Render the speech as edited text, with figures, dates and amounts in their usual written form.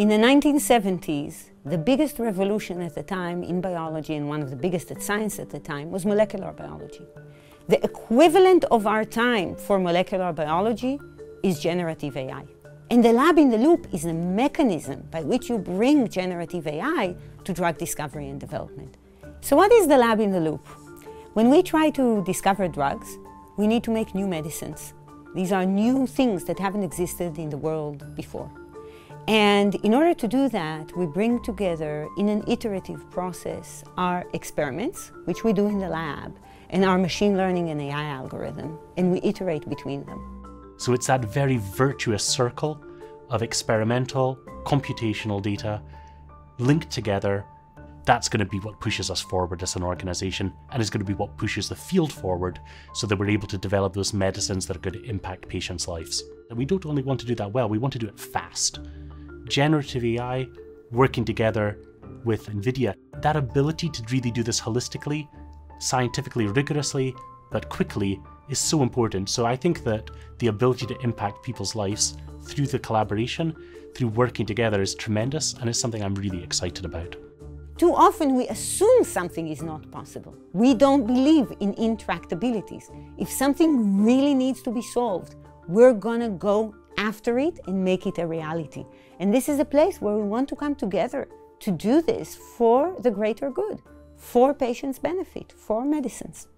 In the 1970s, the biggest revolution at the time in biology, and one of the biggest at science at the time, was molecular biology. The equivalent of our time for molecular biology is generative AI. And the lab in the loop is a mechanism by which you bring generative AI to drug discovery and development. So what is the lab in the loop? When we try to discover drugs, we need to make new medicines. These are new things that haven't existed in the world before. And in order to do that, we bring together in an iterative process our experiments, which we do in the lab, and our machine learning and AI algorithm, and we iterate between them. So it's that very virtuous circle of experimental, computational data linked together. That's going to be what pushes us forward as an organization, and it's going to be what pushes the field forward so that we're able to develop those medicines that are going to impact patients' lives. And we don't only want to do that well, we want to do it fast. Generative AI, working together with NVIDIA, that ability to really do this holistically, scientifically rigorously, but quickly is so important. So I think that the ability to impact people's lives through the collaboration, through working together, is tremendous, and it's something I'm really excited about. Too often we assume something is not possible. We don't believe in intractabilities. If something really needs to be solved, we're gonna go after it and make it a reality. And this is a place where we want to come together to do this for the greater good, for patients' benefit, for medicines.